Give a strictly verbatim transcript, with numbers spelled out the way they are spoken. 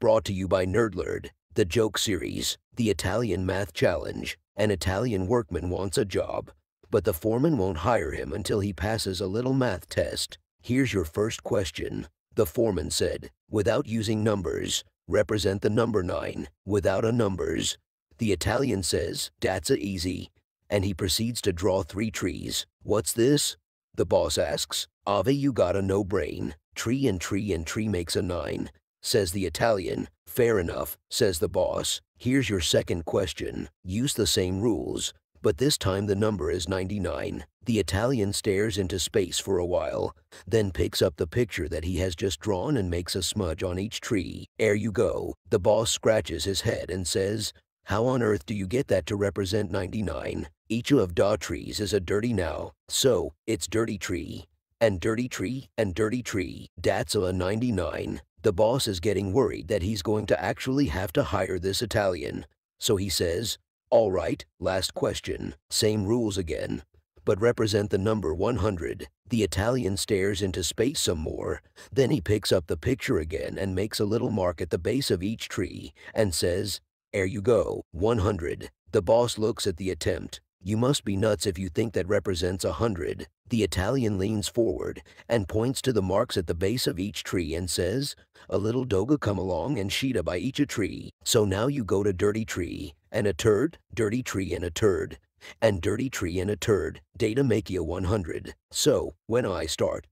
Brought to you by NerdLerd, the joke series, the Italian math challenge. An Italian workman wants a job, but the foreman won't hire him until he passes a little math test. Here's your first question. The foreman said, without using numbers, represent the number nine, without a numbers. The Italian says, that's easy, and he proceeds to draw three trees. What's this? The boss asks, Ave, you got a no brain. Tree and tree and tree makes a nine, says the Italian. Fair enough, says the boss. Here's your second question. Use the same rules, but this time the number is ninety-nine. The Italian stares into space for a while, then picks up the picture that he has just drawn and makes a smudge on each tree. There you go. The boss scratches his head and says, how on earth do you get that to represent ninety-nine? Each of da trees is a dirty now, so it's dirty tree, and dirty tree, and dirty tree. That's a ninety-nine. The boss is getting worried that he's going to actually have to hire this Italian, so he says, all right, last question, same rules again, but represent the number one hundred. The Italian stares into space some more, then he picks up the picture again and makes a little mark at the base of each tree and says, there you go, one hundred. The boss looks at the attempt. You must be nuts if you think that represents one hundred. The Italian leans forward and points to the marks at the base of each tree and says, a little doga come along and shita by each a tree. So now you go to dirty tree and a turd, dirty tree and a turd, and dirty tree and a turd, data make you one hundred. So, when I start,